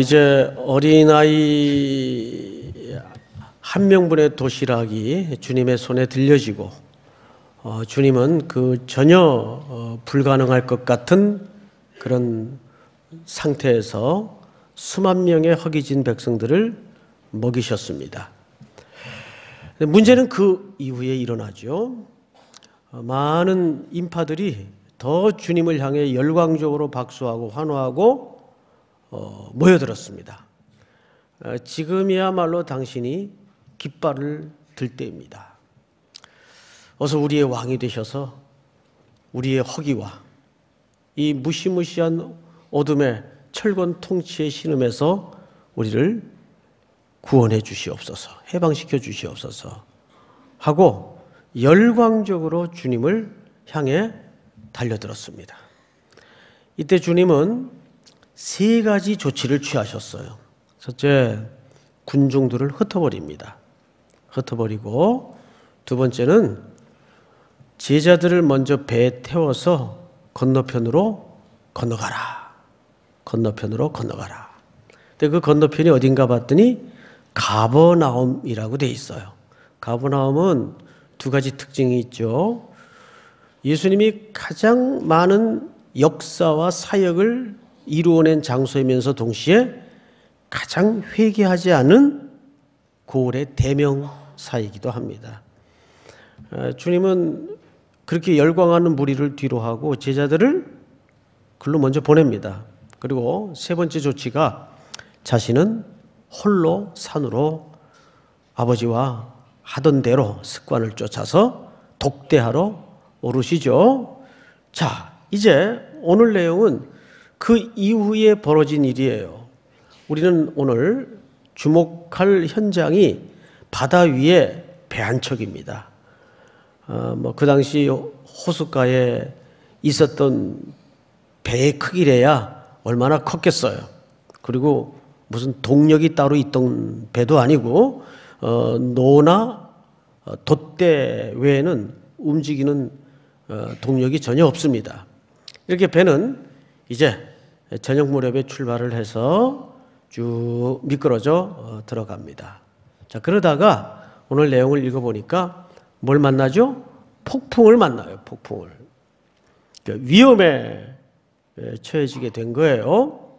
이제 어린아이 한 명분의 도시락이 주님의 손에 들려지고 주님은 그 전혀 불가능할 것 같은 그런 상태에서 수만 명의 허기진 백성들을 먹이셨습니다. 문제는 그 이후에 일어나죠. 많은 인파들이 더 주님을 향해 열광적으로 박수하고 환호하고 모여들었습니다. 지금이야말로 당신이 깃발을 들 때입니다. 어서 우리의 왕이 되셔서 우리의 허기와 이 무시무시한 어둠의 철권 통치의 신음에서 우리를 구원해 주시옵소서, 해방시켜 주시옵소서 하고 열광적으로 주님을 향해 달려들었습니다. 이때 주님은 세 가지 조치를 취하셨어요. 첫째, 군중들을 흩어버립니다. 흩어버리고, 두 번째는 제자들을 먼저 배에 태워서 건너편으로 건너가라. 건너편으로 건너가라. 근데 그 건너편이 어딘가 봤더니 가버나움이라고 돼 있어요. 가버나움은 두 가지 특징이 있죠. 예수님이 가장 많은 역사와 사역을 이루어낸 장소이면서 동시에 가장 회개하지 않은 고을의 대명사이기도 합니다. 주님은 그렇게 열광하는 무리를 뒤로 하고 제자들을 글로 먼저 보냅니다. 그리고 세 번째 조치가 자신은 홀로 산으로 아버지와 하던 대로 습관을 쫓아서 독대하러 오르시죠. 자, 이제 오늘 내용은 그 이후에 벌어진 일이에요. 우리는 오늘 주목할 현장이 바다 위에 배 한 척입니다. 그 당시 호숫가에 있었던 배의 크기래야 얼마나 컸겠어요. 그리고 무슨 동력이 따로 있던 배도 아니고 노나 돛대 외에는 움직이는 동력이 전혀 없습니다. 이렇게 배는 이제 저녁 무렵에 출발을 해서 쭉 미끄러져 들어갑니다. 자, 그러다가 오늘 내용을 읽어보니까 뭘 만나죠? 폭풍을 만나요. 폭풍을. 그러니까 위험에 처해지게 된 거예요.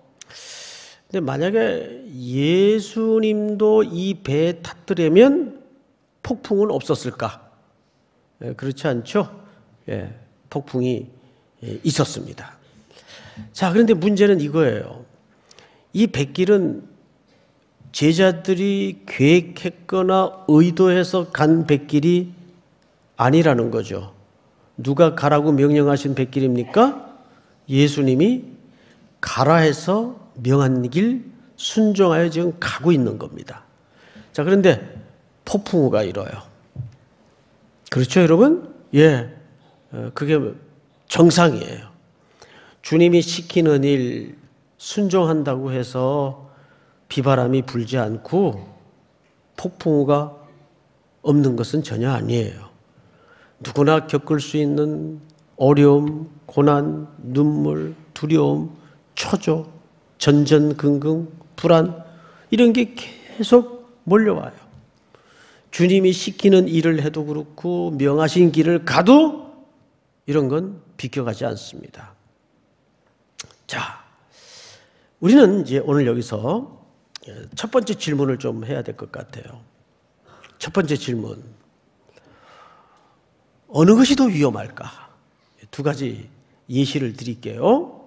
근데 만약에 예수님도 이 배에 탔더라면 폭풍은 없었을까? 그렇지 않죠? 예, 폭풍이 있었습니다. 자, 그런데 문제는 이거예요. 이 뱃길은 제자들이 계획했거나 의도해서 간 뱃길이 아니라는 거죠. 누가 가라고 명령하신 뱃길입니까? 예수님이 가라 해서 명한 길 순종하여 지금 가고 있는 겁니다. 자, 그런데 폭풍우가 일어요. 그렇죠, 여러분? 예, 그게 정상이에요. 주님이 시키는 일 순종한다고 해서 비바람이 불지 않고 폭풍우가 없는 것은 전혀 아니에요. 누구나 겪을 수 있는 어려움, 고난, 눈물, 두려움, 초조, 전전긍긍, 불안, 이런 게 계속 몰려와요. 주님이 시키는 일을 해도 그렇고 명하신 길을 가도 이런 건 비껴가지 않습니다. 자, 우리는 이제 오늘 여기서 첫 번째 질문을 좀 해야 될 것 같아요. 첫 번째 질문. 어느 것이 더 위험할까? 두 가지 예시를 드릴게요.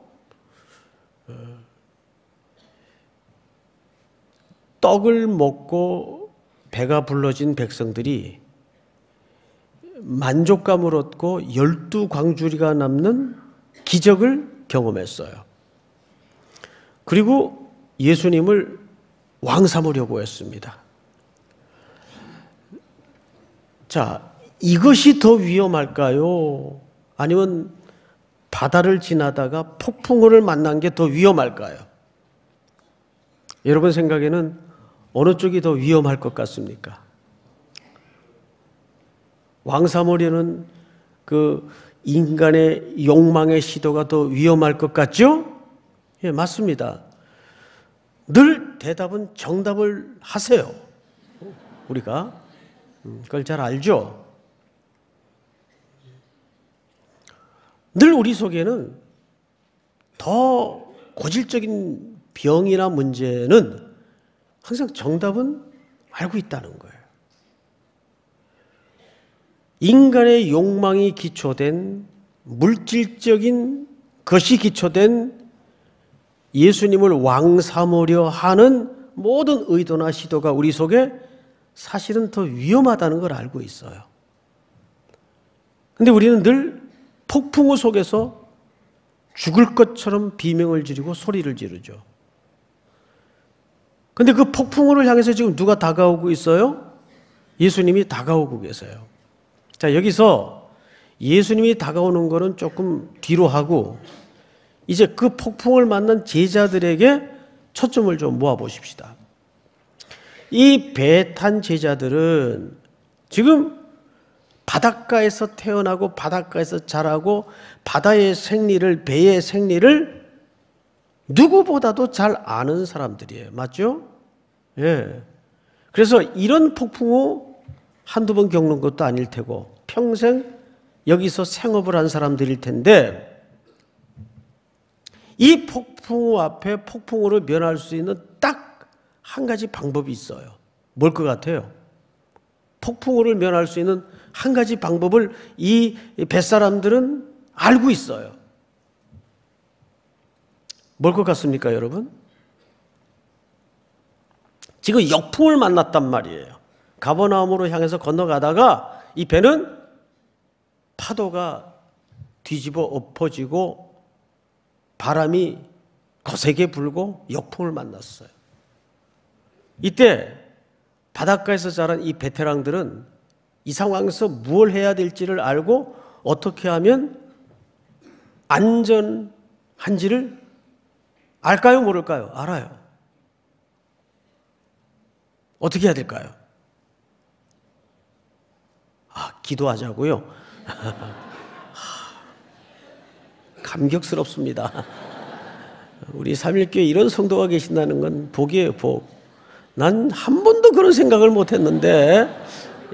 떡을 먹고 배가 불러진 백성들이 만족감을 얻고 12광주리가 남는 기적을 경험했어요. 그리고 예수님을 왕 삼으려고 했습니다. 자, 이것이 더 위험할까요? 아니면 바다를 지나다가 폭풍우를 만난 게 더 위험할까요? 여러분 생각에는 어느 쪽이 더 위험할 것 같습니까? 왕 삼으려는 그 인간의 욕망의 시도가 더 위험할 것 같죠? 예, 맞습니다. 늘 대답은 정답을 하세요. 우리가 그걸 잘 알죠. 늘 우리 속에는 더 고질적인 병이나 문제는 항상 정답은 알고 있다는 거예요. 인간의 욕망이 기초된 물질적인 것이 기초된 예수님을 왕 삼으려 하는 모든 의도나 시도가 우리 속에 사실은 더 위험하다는 걸 알고 있어요. 근데 우리는 늘 폭풍우 속에서 죽을 것처럼 비명을 지르고 소리를 지르죠. 근데 그 폭풍우를 향해서 지금 누가 다가오고 있어요? 예수님이 다가오고 계세요. 자, 여기서 예수님이 다가오는 거는 조금 뒤로 하고 이제 그 폭풍을 만난 제자들에게 초점을 좀 모아보십시다. 이 배 탄 제자들은 지금 바닷가에서 태어나고 바닷가에서 자라고 바다의 생리를, 배의 생리를 누구보다도 잘 아는 사람들이에요. 맞죠? 예. 그래서 이런 폭풍우 한두 번 겪는 것도 아닐 테고 평생 여기서 생업을 한 사람들일 텐데 이 폭풍우 앞에 폭풍우로 면할 수 있는 딱 한 가지 방법이 있어요. 뭘 것 같아요? 폭풍우를 면할 수 있는 한 가지 방법을 이 뱃사람들은 알고 있어요. 뭘 것 같습니까, 여러분? 지금 역풍을 만났단 말이에요. 가버나움으로 향해서 건너가다가 이 배는 파도가 뒤집어 엎어지고 바람이 거세게 불고 역풍을 만났어요. 이때 바닷가에서 자란 이 베테랑들은 이 상황에서 무엇을 해야 될지를 알고 어떻게 하면 안전한지를 알까요? 모를까요? 알아요. 어떻게 해야 될까요? 아, 기도하자고요? 감격스럽습니다. 우리 3.1교회에 이런 성도가 계신다는 건 복이에요, 복. 난 한 번도 그런 생각을 못 했는데,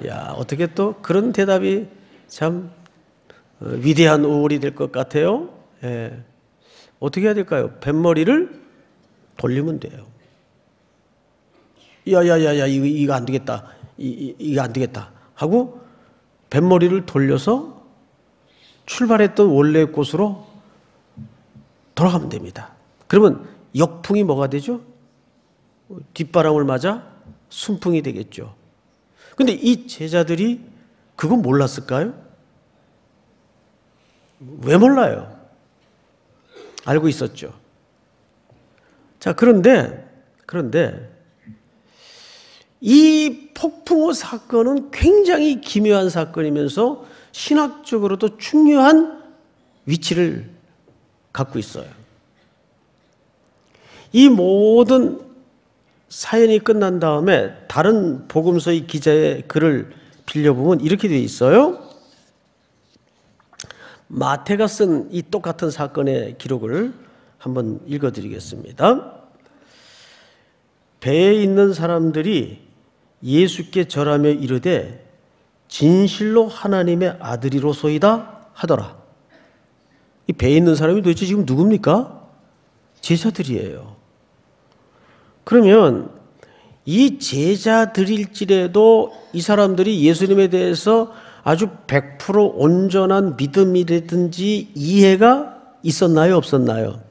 야, 어떻게 또 그런 대답이 참 위대한 오월이 될 것 같아요. 예. 어떻게 해야 될까요? 뱃머리를 돌리면 돼요. 야야야야, 이거 안 되겠다. 이거 안 되겠다. 하고 뱃머리를 돌려서 출발했던 원래 곳으로 돌아가면 됩니다. 그러면 역풍이 뭐가 되죠? 뒷바람을 맞아 순풍이 되겠죠. 근데 이 제자들이 그건 몰랐을까요? 왜 몰라요? 알고 있었죠. 자, 그런데 이 폭풍우 사건은 굉장히 기묘한 사건이면서 신학적으로도 중요한 위치를 갖고 있어요. 이 모든 사연이 끝난 다음에 다른 복음서의 기자의 글을 빌려보면 이렇게 되어 있어요. 마태가 쓴 이 똑같은 사건의 기록을 한번 읽어드리겠습니다. 배에 있는 사람들이 예수께 절하며 이르되 진실로 하나님의 아들이로소이다 하더라. 이 배에 있는 사람이 도대체 지금 누굽니까? 제자들이에요. 그러면 이 제자들일지라도 이 사람들이 예수님에 대해서 아주 100% 온전한 믿음이라든지 이해가 있었나요? 없었나요?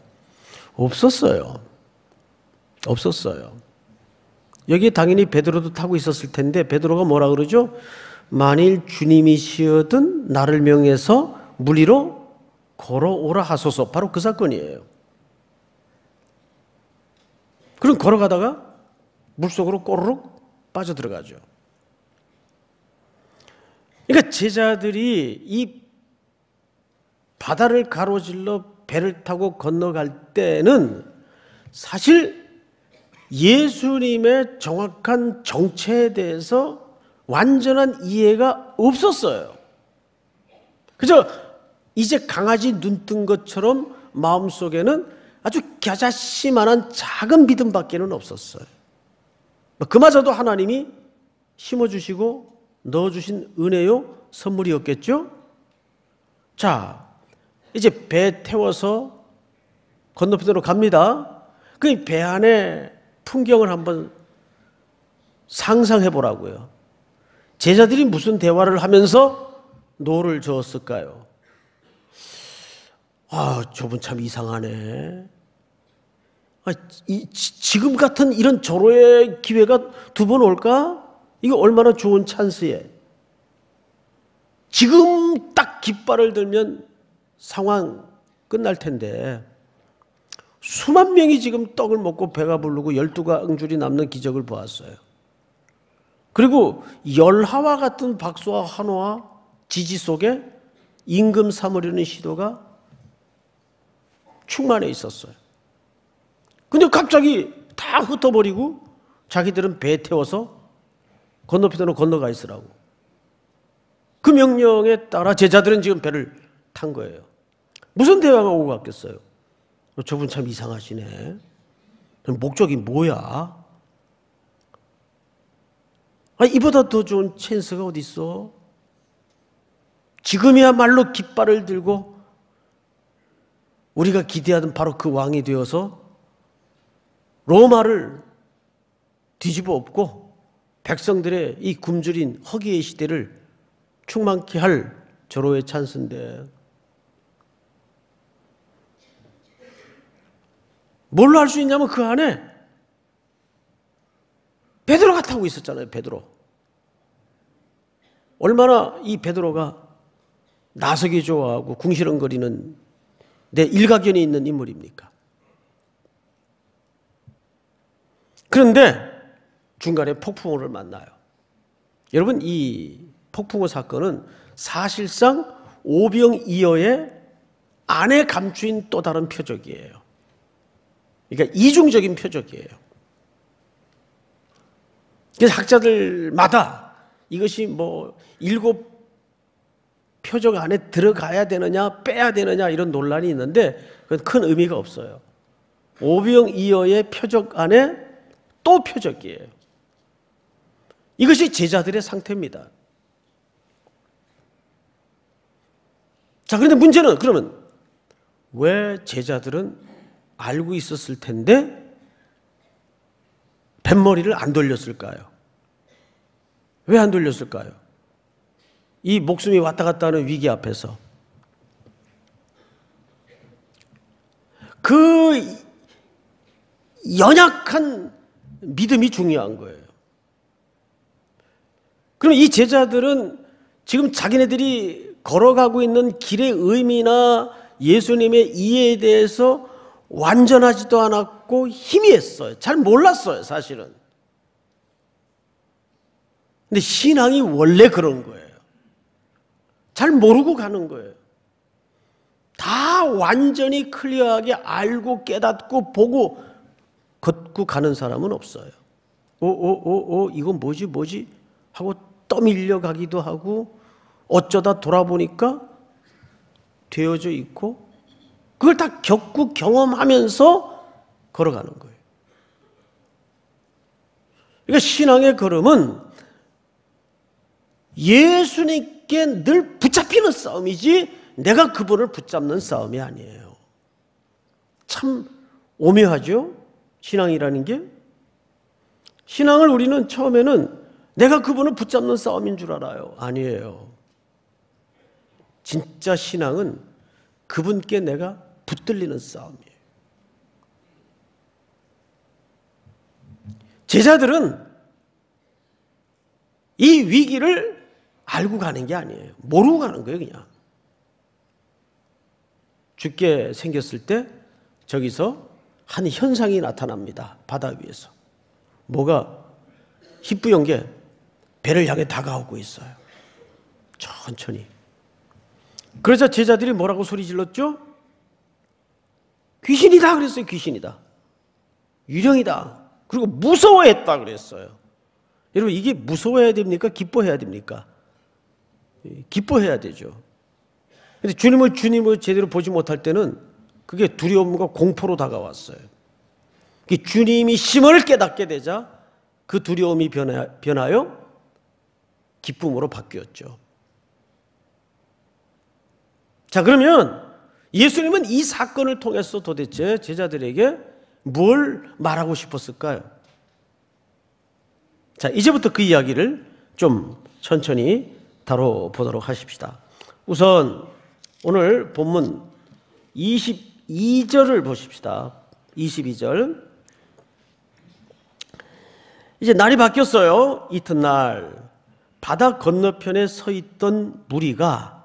없었어요. 여기에 당연히 베드로도 타고 있었을 텐데 베드로가 뭐라 그러죠? 만일 주님이시여든 나를 명해서 물 위로 걸어오라 하소서. 바로 그 사건이에요. 그럼 걸어가다가 물속으로 꼬르륵 빠져들어가죠. 그러니까 제자들이 이 바다를 가로질러 배를 타고 건너갈 때는 사실 예수님의 정확한 정체에 대해서 완전한 이해가 없었어요. 그저 이제 강아지 눈 뜬 것처럼 마음속에는 아주 겨자씨만한 작은 믿음밖에는 없었어요. 그마저도 하나님이 심어주시고 넣어주신 은혜요 선물이었겠죠? 자, 이제 배 태워서 건너편으로 갑니다. 그 배 안에 풍경을 한번 상상해 보라고요. 제자들이 무슨 대화를 하면서 노를 저었을까요? 아, 저분 참 이상하네. 아, 지금 같은 이런 절호의 기회가 두 번 올까? 이거 얼마나 좋은 찬스에. 지금 딱 깃발을 들면 상황 끝날 텐데 수만 명이 지금 떡을 먹고 배가 부르고 12강줄이 남는 기적을 보았어요. 그리고 열하와 같은 박수와 환호와 지지 속에 임금 삼으려는 시도가 충만해 있었어요. 근데 갑자기 다 흩어버리고 자기들은 배 태워서 건너편으로 건너가 있으라고. 그 명령에 따라 제자들은 지금 배를 탄 거예요. 무슨 대화가 오고 갔겠어요? 저분 참 이상하시네. 목적이 뭐야? 아, 이보다 더 좋은 찬스가 어디 있어? 지금이야말로 깃발을 들고 우리가 기대하던 바로 그 왕이 되어서 로마를 뒤집어 엎고 백성들의 이 굶주린 허기의 시대를 충만케 할 절호의 찬스인데 뭘로 할 수 있냐면 그 안에 베드로가 타고 있었잖아요. 베드로. 얼마나 이 베드로가 나서기 좋아하고 궁시렁거리는 내 일가견이 있는 인물입니까? 그런데 중간에 폭풍우를 만나요. 여러분, 이 폭풍우 사건은 사실상 오병이어의 안에 감추인 또 다른 표적이에요. 그러니까 이중적인 표적이에요. 그래서 학자들마다 이것이 뭐 7 표적 안에 들어가야 되느냐 빼야 되느냐 이런 논란이 있는데 그건 큰 의미가 없어요. 오병이어의 표적 안에 또 표적이에요. 이것이 제자들의 상태입니다. 자, 그런데 문제는 그러면 왜 제자들은 알고 있었을 텐데 뱃머리를 안 돌렸을까요? 왜 안 돌렸을까요? 이 목숨이 왔다 갔다 하는 위기 앞에서 그 연약한 믿음이 중요한 거예요. 그럼 이 제자들은 지금 자기네들이 걸어가고 있는 길의 의미나 예수님의 이해에 대해서 완전하지도 않았고 희미했어요. 잘 몰랐어요, 사실은. 근데 신앙이 원래 그런 거예요. 잘 모르고 가는 거예요. 다 완전히 클리어하게 알고 깨닫고 보고 걷고 가는 사람은 없어요. 이건 뭐지 하고 떠밀려가기도 하고 어쩌다 돌아보니까 되어져 있고 그걸 다 겪고 경험하면서 걸어가는 거예요. 그러니까 신앙의 걸음은 예수님 늘 붙잡히는 싸움이지 내가 그분을 붙잡는 싸움이 아니에요. 참 오묘하죠? 신앙이라는 게. 신앙을 우리는 처음에는 내가 그분을 붙잡는 싸움인 줄 알아요. 아니에요. 진짜 신앙은 그분께 내가 붙들리는 싸움이에요. 제자들은 이 위기를 알고 가는 게 아니에요. 모르고 가는 거예요, 그냥. 죽게 생겼을 때 저기서 한 현상이 나타납니다. 바다 위에서. 뭐가 희뿌연 게 배를 향해 다가오고 있어요. 천천히. 그러자 제자들이 뭐라고 소리 질렀죠? 귀신이다 그랬어요, 귀신이다. 유령이다. 그리고 무서워했다 그랬어요. 여러분, 이게 무서워해야 됩니까? 기뻐해야 됩니까? 기뻐해야 되죠. 근데 주님을 제대로 보지 못할 때는 그게 두려움과 공포로 다가왔어요. 주님이 심을 깨닫게 되자 그 두려움이 변하여 기쁨으로 바뀌었죠. 자, 그러면 예수님은 이 사건을 통해서 도대체 제자들에게 뭘 말하고 싶었을까요? 자, 이제부터 그 이야기를 좀 천천히 다뤄보도록 하십시다. 우선 오늘 본문 22절을 보십시다. 22절. 이제 날이 바뀌었어요. 이튿날 바다 건너편에 서 있던 무리가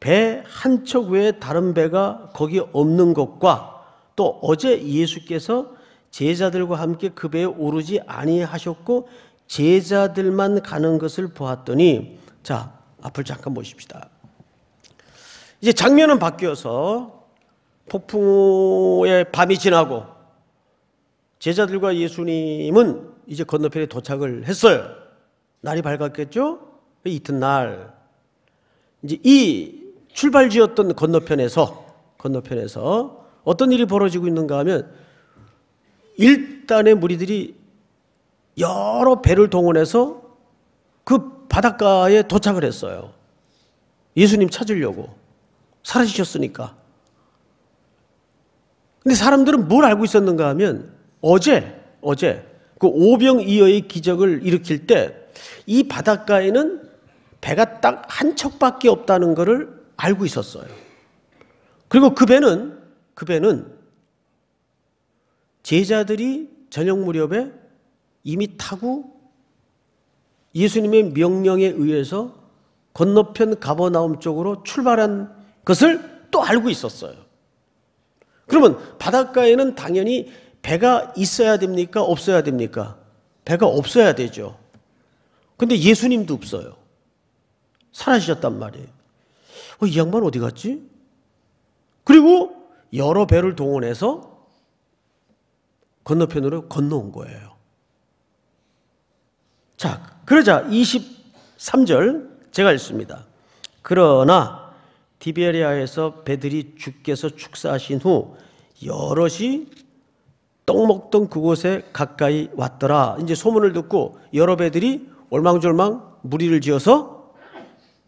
배 한 척 외에 다른 배가 거기 없는 것과 또 어제 예수께서 제자들과 함께 그 배에 오르지 아니하셨고 제자들만 가는 것을 보았더니, 자, 앞을 잠깐 보십시다. 이제 장면은 바뀌어서 폭풍의 밤이 지나고 제자들과 예수님은 이제 건너편에 도착을 했어요. 날이 밝았겠죠? 이튿날 이제 이 출발지였던 건너편에서 어떤 일이 벌어지고 있는가 하면, 일단의 무리들이 여러 배를 동원해서 그 바닷가에 도착을 했어요. 예수님 찾으려고. 사라지셨으니까. 근데 사람들은 뭘 알고 있었는가 하면, 어제 그 오병이어의 기적을 일으킬 때 이 바닷가에는 배가 딱 한 척밖에 없다는 것을 알고 있었어요. 그리고 그 배는 제자들이 저녁 무렵에 이미 타고 예수님의 명령에 의해서 건너편 가버나움 쪽으로 출발한 것을 또 알고 있었어요. 그러면 바닷가에는 당연히 배가 있어야 됩니까? 없어야 됩니까? 배가 없어야 되죠. 근데 예수님도 없어요. 사라지셨단 말이에요. 이 양반 어디 갔지? 그리고 여러 배를 동원해서 건너편으로 건너온 거예요. 자, 그러자 23절 제가 읽습니다. 그러나 디베리아에서 배들이 주께서 축사하신 후 여럿이 떡 먹던 그곳에 가까이 왔더라. 이제 소문을 듣고 여러 배들이 올망졸망 무리를 지어서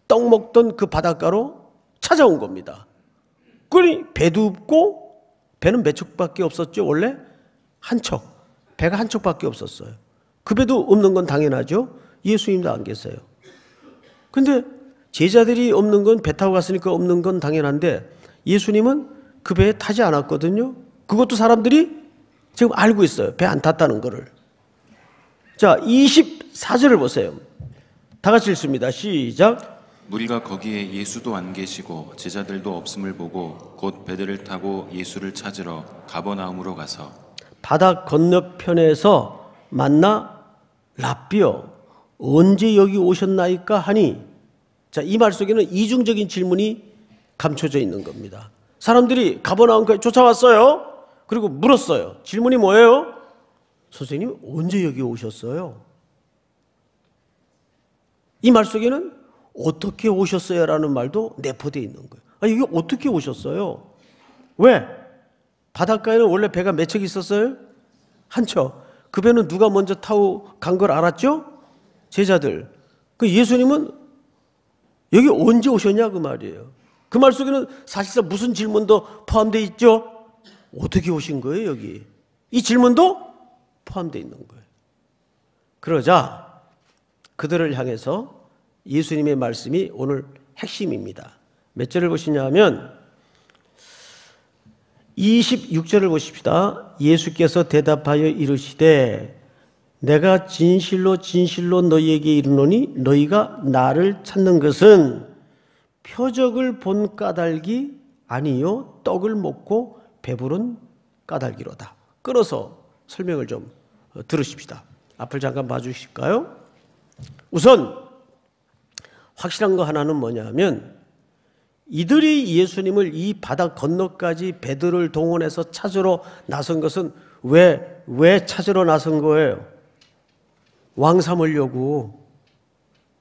떡 먹던 그 바닷가로 찾아온 겁니다. 그러니 배도 없고, 배는 몇 척밖에 없었죠. 원래 한 척, 배가 한 척밖에 없었어요. 그 배도 없는 건 당연하죠. 예수님도 안 계세요. 근데 제자들이 없는 건 배 타고 갔으니까 없는 건 당연한데, 예수님은 그 배에 타지 않았거든요. 그것도 사람들이 지금 알고 있어요. 배 안 탔다는 거를. 자, 24절을 보세요. 다 같이 읽습니다. 시작. 무리가 거기에 예수도 안 계시고 제자들도 없음을 보고 곧 배들을 타고 예수를 찾으러 가버나움으로 가서 바다 건너편에서 만나 라삐여 언제 여기 오셨나이까 하니. 자, 이 말 속에는 이중적인 질문이 감춰져 있는 겁니다. 사람들이 가버나움까지 쫓아왔어요. 그리고 물었어요. 질문이 뭐예요? 선생님 언제 여기 오셨어요? 이 말 속에는 어떻게 오셨어요? 라는 말도 내포되어 있는 거예요. 아, 이게 어떻게 오셨어요? 왜? 바닷가에는 원래 배가 몇 척 있었어요? 한 척. 그 배는 누가 먼저 타고 간 걸 알았죠? 제자들. 그 예수님은 여기 언제 오셨냐? 그 말이에요. 그 말 속에는 사실상 무슨 질문도 포함되어 있죠? 어떻게 오신 거예요? 여기. 이 질문도 포함되어 있는 거예요. 그러자 그들을 향해서 예수님의 말씀이 오늘 핵심입니다. 몇 절을 보시냐 하면 26절을 보십시다. 예수께서 대답하여 이르시되 내가 진실로 진실로 너희에게 이르노니 너희가 나를 찾는 것은 표적을 본 까닭이 아니요 떡을 먹고 배부른 까닭이로다. 끊어서 설명을 좀 들으십시다. 앞을 잠깐 봐주실까요? 우선 확실한 거 하나는 뭐냐 하면, 이들이 예수님을 이 바다 건너까지 배들을 동원해서 찾으러 나선 것은 왜 찾으러 나선 거예요? 왕 삼으려고.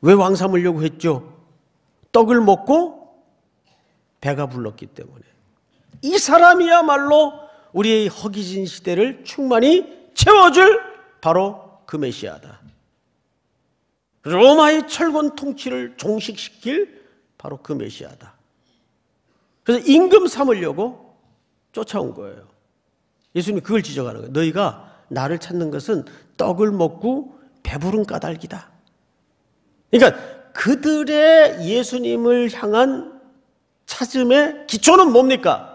왜 왕 삼으려고 했죠? 떡을 먹고 배가 불렀기 때문에. 이 사람이야말로 우리의 허기진 시대를 충만히 채워줄 바로 그 메시아다. 로마의 철권 통치를 종식시킬 바로 그 메시아다. 그래서 임금 삼으려고 쫓아온 거예요. 예수님이 그걸 지적하는 거예요. 너희가 나를 찾는 것은 떡을 먹고 배부른 까닭이다. 그러니까 그들의 예수님을 향한 찾음의 기초는 뭡니까?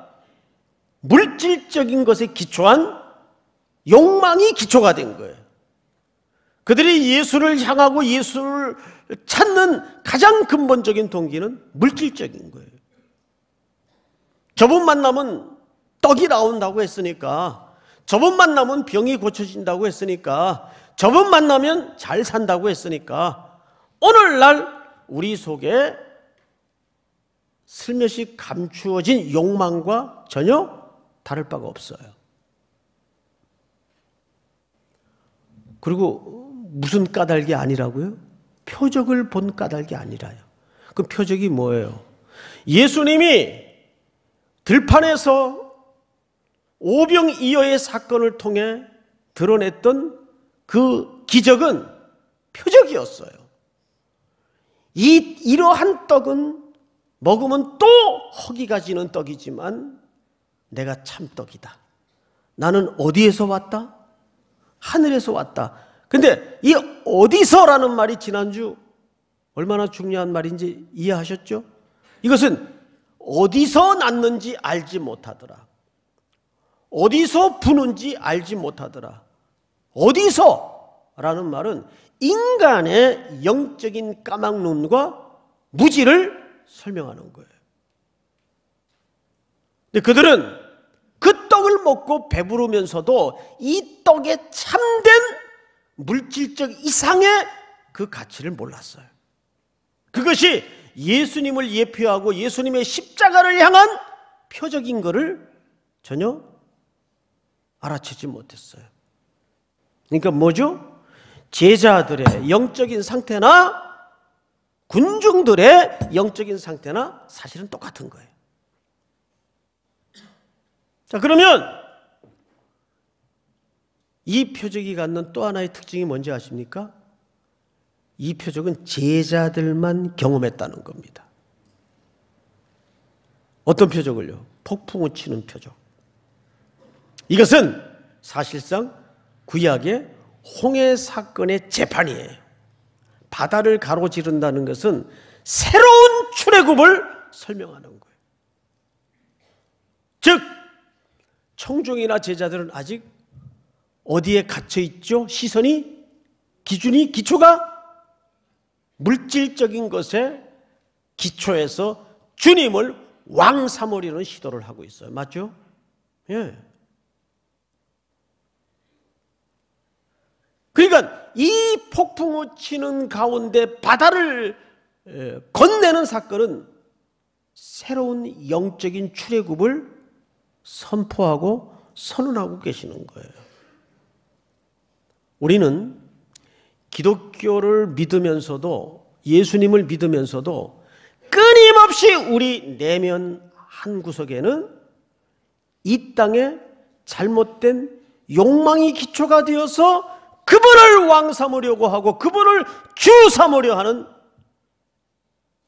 물질적인 것에 기초한 욕망이 기초가 된 거예요. 그들이 예수를 향하고 예수를 찾는 가장 근본적인 동기는 물질적인 거예요. 저분 만나면 떡이 나온다고 했으니까, 저분 만나면 병이 고쳐진다고 했으니까, 저분 만나면 잘 산다고 했으니까, 오늘날 우리 속에 슬며시 감추어진 욕망과 전혀 다를 바가 없어요. 그리고 무슨 까닭이 아니라고요? 표적을 본 까닭이 아니라요. 그 표적이 뭐예요? 예수님이 들판에서 오병이어의 사건을 통해 드러냈던 그 기적은 표적이었어요. 이러한 떡은 먹으면 또 허기가 지는 떡이지만 내가 참떡이다. 나는 어디에서 왔다? 하늘에서 왔다. 근데 이 어디서라는 말이 지난주 얼마나 중요한 말인지 이해하셨죠? 이것은 어디서 났는지 알지 못하더라. 어디서 부는지 알지 못하더라. 어디서라는 말은 인간의 영적인 까막눈과 무지를 설명하는 거예요. 근데 그들은 그 떡을 먹고 배부르면서도 이 떡에 참된 물질적 이상의 그 가치를 몰랐어요. 그것이 예수님을 예표하고 예수님의 십자가를 향한 표적인 것을 전혀 알아채지 못했어요. 그러니까 뭐죠? 제자들의 영적인 상태나 군중들의 영적인 상태나 사실은 똑같은 거예요. 자, 그러면 이 표적이 갖는 또 하나의 특징이 뭔지 아십니까? 이 표적은 제자들만 경험했다는 겁니다. 어떤 표적을요? 폭풍우 치는 표적. 이것은 사실상 구약의 홍해 사건의 재판이에요. 바다를 가로지른다는 것은 새로운 출애굽을 설명하는 거예요. 즉 청중이나 제자들은 아직 어디에 갇혀 있죠? 시선이, 기준이, 기초가 물질적인 것에 기초해서 주님을 왕 삼으려는 시도를 하고 있어요. 맞죠? 예. 그러니까 이 폭풍우 치는 가운데 바다를 건네는 사건은 새로운 영적인 출애굽을 선포하고 선언하고 계시는 거예요. 우리는 기독교를 믿으면서도 예수님을 믿으면서도 끊임없이 우리 내면 한구석에는 이 땅에 잘못된 욕망이 기초가 되어서 그분을 왕 삼으려고 하고 그분을 주 삼으려 하는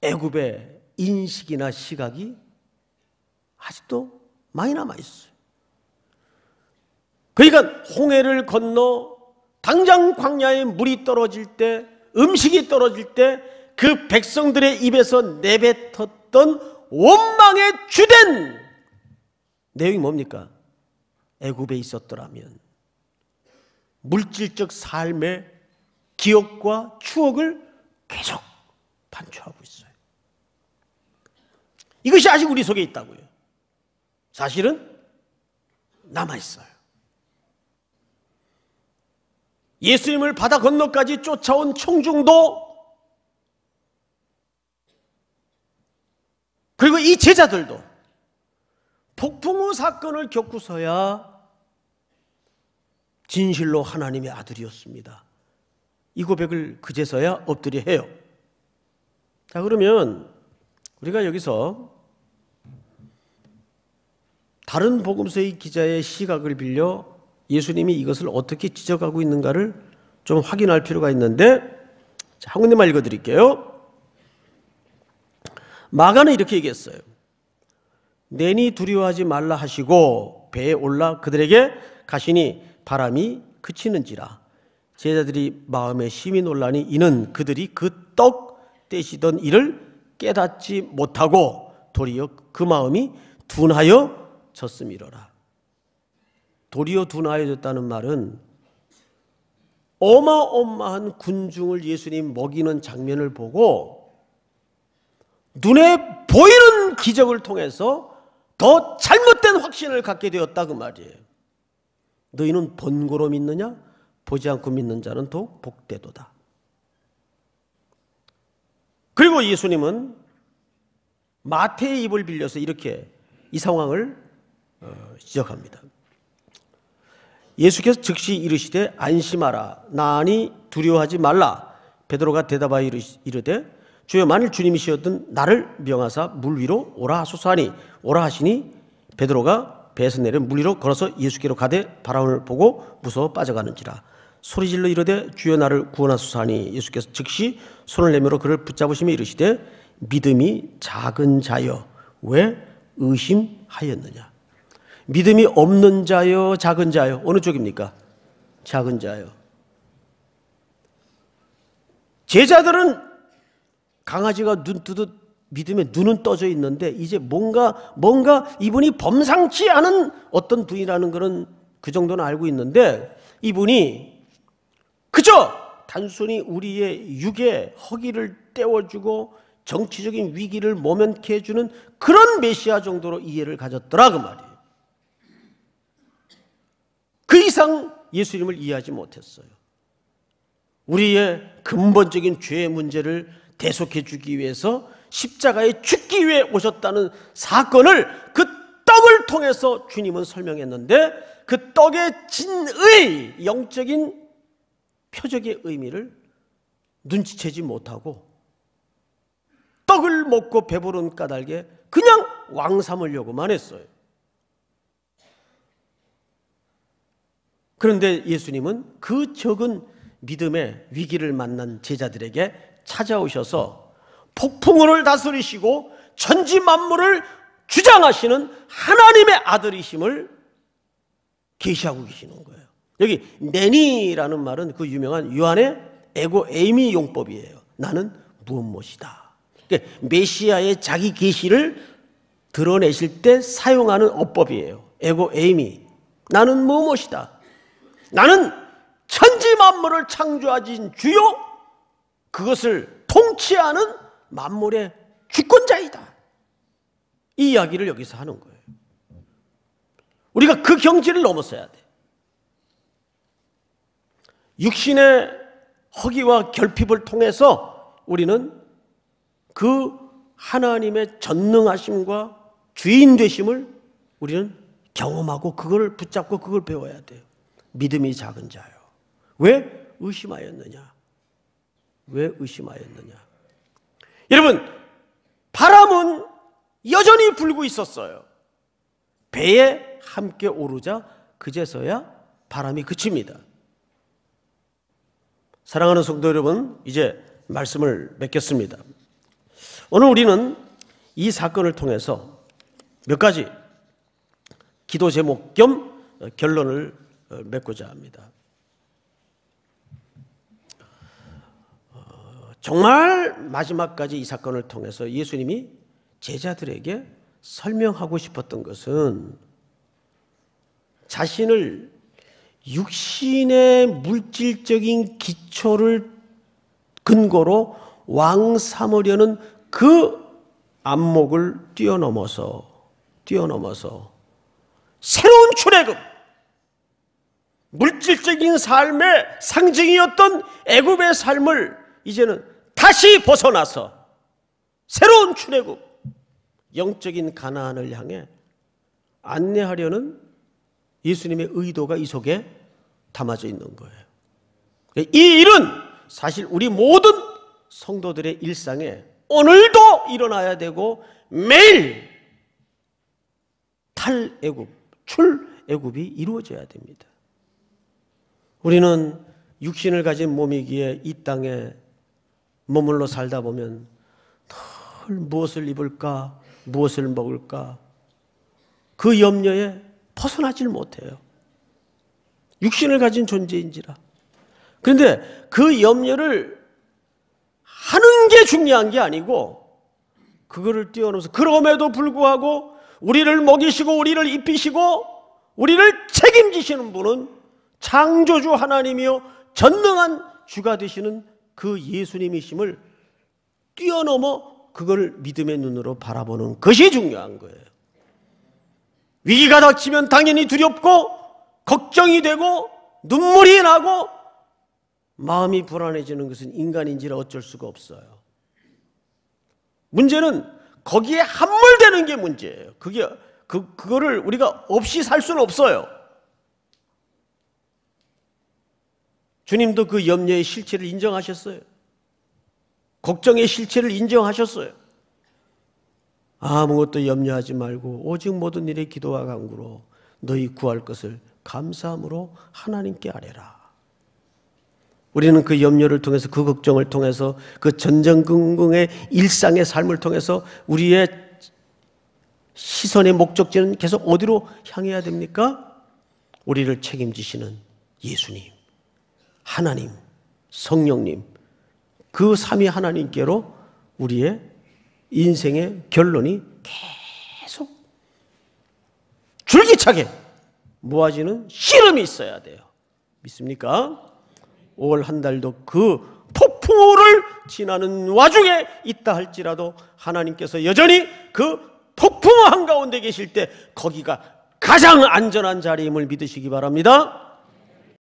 애굽의 인식이나 시각이 아직도 많이 남아있어요. 그러니까 홍해를 건너 당장 광야에 물이 떨어질 때, 음식이 떨어질 때 그 백성들의 입에서 내뱉었던 원망의 주된 내용이 뭡니까? 애굽에 있었더라면 물질적 삶의 기억과 추억을 계속 반추하고 있어요. 이것이 아직 우리 속에 있다고요. 사실은 남아있어요. 예수님을 바다 건너까지 쫓아온 청중도, 그리고 이 제자들도 폭풍우 사건을 겪고서야 진실로 하나님의 아들이었습니다. 이 고백을 그제서야 엎드려 해요. 자, 그러면 우리가 여기서 다른 복음서의 기자의 시각을 빌려 예수님이 이것을 어떻게 지적하고 있는가를 좀 확인할 필요가 있는데, 자, 한 군데만 읽어드릴게요. 마가는 이렇게 얘기했어요. 내니 두려워하지 말라 하시고 배에 올라 그들에게 가시니 바람이 그치는지라 제자들이 마음에 심히 놀라니 이는 그들이 그 떡 떼시던 일을 깨닫지 못하고 도리어 그 마음이 둔하여 졌음이로라. 도리어 둔하여 졌다는 말은 어마어마한 군중을 예수님 먹이는 장면을 보고 눈에 보이는 기적을 통해서 더 잘못된 확신을 갖게 되었다 그 말이에요. 너희는 번거로 믿느냐? 보지 않고 믿는 자는 더욱 복되도다. 그리고 예수님은 마태의 입을 빌려서 이렇게 이 상황을 지적합니다. 예수께서 즉시 이르시되 안심하라 나니 두려워하지 말라. 베드로가 대답하여 이르되 주여 만일 주님이시었든 나를 명하사 물 위로 오라 하소서 하니 오라 하시니 베드로가 배에서 내려 물 위로 걸어서 예수께로 가되 바람을 보고 무서워 빠져가는지라 소리질러 이르되 주여 나를 구원하소서 하니 예수께서 즉시 손을 내밀어 그를 붙잡으시며 이르시되 믿음이 작은 자여 왜 의심하였느냐. 믿음이 없는 자여 작은 자여 어느 쪽입니까? 작은 자여. 제자들은 강아지가 눈 뜨듯 믿음에 눈은 떠져 있는데 이제 뭔가 이분이 범상치 않은 어떤 분이라는 거는 그 정도는 알고 있는데 이분이 그저 단순히 우리의 육의 허기를 때워주고 정치적인 위기를 모면케 해주는 그런 메시아 정도로 이해를 가졌더라 그 말이에요. 그 이상 예수님을 이해하지 못했어요. 우리의 근본적인 죄의 문제를 대속해 주기 위해서 십자가에 죽기 위해 오셨다는 사건을 그 떡을 통해서 주님은 설명했는데 그 떡의 진의 영적인 표적의 의미를 눈치채지 못하고 떡을 먹고 배부른 까닭에 그냥 왕삼으려고만 했어요. 그런데 예수님은 그 적은 믿음의 위기를 만난 제자들에게 찾아오셔서 폭풍우를 다스리시고 천지 만물을 주장하시는 하나님의 아들이심을 계시하고 계시는 거예요. 여기 내니라는 말은 그 유명한 요한의 에고 에이미 용법이에요. 나는 무엇이다. 그러니까 메시아의 자기 계시를 드러내실 때 사용하는 어법이에요. 에고 에이미. 나는 무엇이다. 나는 천지 만물을 창조하신 주요 그것을 통치하는 만물의 주권자이다. 이 이야기를 여기서 하는 거예요. 우리가 그 경지를 넘어서야 돼. 육신의 허기와 결핍을 통해서 우리는 그 하나님의 전능하심과 주인 되심을 우리는 경험하고 그걸 붙잡고 그걸 배워야 돼요. 믿음이 작은 자요. 왜 의심하였느냐? 왜 의심하였느냐? 여러분, 바람은 여전히 불고 있었어요. 배에 함께 오르자 그제서야 바람이 그칩니다. 사랑하는 성도 여러분, 이제 말씀을 맺겠습니다. 오늘 우리는 이 사건을 통해서 몇 가지 기도 제목 겸 결론을 맺고자 합니다. 정말 마지막까지 이 사건을 통해서 예수님이 제자들에게 설명하고 싶었던 것은 자신을 육신의 물질적인 기초를 근거로 왕 삼으려는 그 안목을 뛰어넘어서 새로운 출애굽, 물질적인 삶의 상징이었던 애굽의 삶을 이제는 다시 벗어나서 새로운 출애굽, 영적인 가나안을 향해 안내하려는 예수님의 의도가 이 속에 담아져 있는 거예요. 이 일은 사실 우리 모든 성도들의 일상에 오늘도 일어나야 되고 매일 탈애굽, 출애굽이 이루어져야 됩니다. 우리는 육신을 가진 몸이기에 이 땅에 머물러 살다 보면 늘 무엇을 입을까, 무엇을 먹을까 그 염려에 벗어나질 못해요. 육신을 가진 존재인지라. 그런데 그 염려를 하는 게 중요한 게 아니고 그거를 뛰어넘어서 그럼에도 불구하고 우리를 먹이시고 우리를 입히시고 우리를 책임지시는 분은 창조주 하나님이요 전능한 주가 되시는 그 예수님이심을 뛰어넘어 그걸 믿음의 눈으로 바라보는 것이 중요한 거예요. 위기가 닥치면 당연히 두렵고 걱정이 되고 눈물이 나고 마음이 불안해지는 것은 인간인지라 어쩔 수가 없어요. 문제는 거기에 함몰되는 게 문제예요. 그거를 우리가 없이 살 수는 없어요. 주님도 그 염려의 실체를 인정하셨어요. 걱정의 실체를 인정하셨어요. 아무것도 염려하지 말고 오직 모든 일에 기도와 간구로 너희 구할 것을 감사함으로 하나님께 아뢰라. 우리는 그 염려를 통해서, 그 걱정을 통해서, 그 전전긍긍의 일상의 삶을 통해서 우리의 시선의 목적지는 계속 어디로 향해야 됩니까? 우리를 책임지시는 예수님, 하나님, 성령님, 그 삼위 하나님께로 우리의 인생의 결론이 계속 줄기차게 모아지는 씨름이 있어야 돼요. 믿습니까? 5월 한 달도 그 폭풍우를 지나는 와중에 있다 할지라도 하나님께서 여전히 그 폭풍우 한가운데 계실 때 거기가 가장 안전한 자리임을 믿으시기 바랍니다.